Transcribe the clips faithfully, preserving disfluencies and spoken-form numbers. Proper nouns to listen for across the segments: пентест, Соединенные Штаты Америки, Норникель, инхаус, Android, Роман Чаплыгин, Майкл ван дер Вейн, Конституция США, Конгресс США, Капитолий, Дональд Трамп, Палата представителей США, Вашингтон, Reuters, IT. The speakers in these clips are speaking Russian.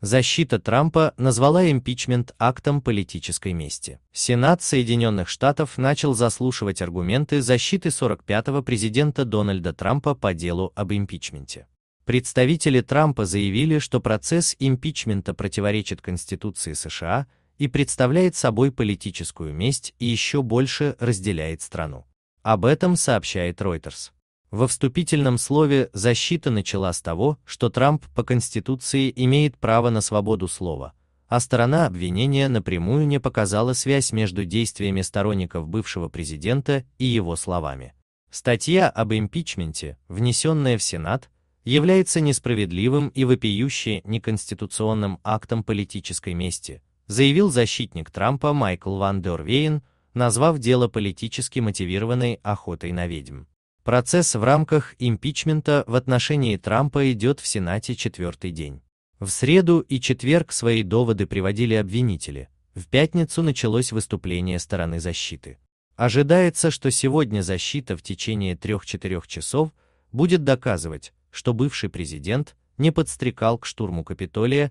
Защита Трампа назвала импичмент актом политической мести. Сенат Соединенных Штатов начал заслушивать аргументы защиты сорок пятого президента Дональда Трампа по делу об импичменте. Представители Трампа заявили, что процесс импичмента противоречит Конституции США и представляет собой политическую месть и еще больше разделяет страну. Об этом сообщает Reuters. Во вступительном слове защита начала с того, что Трамп по Конституции имеет право на свободу слова, а сторона обвинения напрямую не показала связь между действиями сторонников бывшего президента и его словами. Статья об импичменте, внесенная в Сенат, является несправедливым и вопиюще неконституционным актом политической мести, заявил защитник Трампа Майкл ван дер Вейн, назвав дело политически мотивированной охотой на ведьм. Процесс в рамках импичмента в отношении Трампа идет в Сенате четвертый день. В среду и четверг свои доводы приводили обвинители, в пятницу началось выступление стороны защиты. Ожидается, что сегодня защита в течение трех-четырех часов будет доказывать, что бывший президент не подстрекал к штурму Капитолия,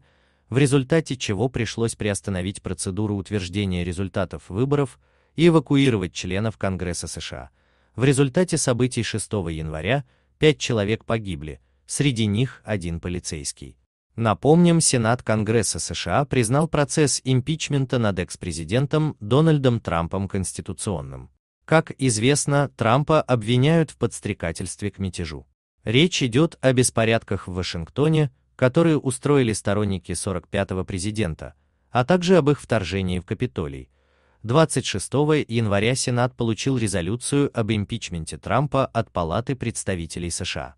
в результате чего пришлось приостановить процедуру утверждения результатов выборов и эвакуировать членов Конгресса США. В результате событий шестого января пять человек погибли, среди них один полицейский. Напомним, Сенат Конгресса США признал процесс импичмента над экс-президентом Дональдом Трампом конституционным. Как известно, Трампа обвиняют в подстрекательстве к мятежу. Речь идет о беспорядках в Вашингтоне, которые устроили сторонники сорок пятого президента, а также об их вторжении в Капитолий. двадцать шестого января Сенат получил резолюцию об импичменте Трампа от Палаты представителей США.